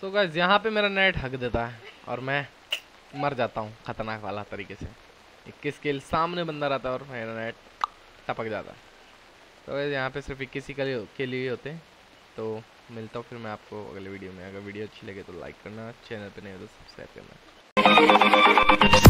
तो गाइस यहाँ पे मेरा नेट हक देता है और मैं मर जाता हूँ खतरनाक वाला तरीके से। 21 किल सामने बंदा रहता है और मेरा नेट टपक जाता है। तो गाइस यहाँ पे सिर्फ 21 ही के लिए होते हैं। तो मिलता हूँ फिर मैं आपको अगले वीडियो में। अगर वीडियो अच्छी लगे तो लाइक करना, चैनल पे नहीं हो तो सब्सक्राइब करना।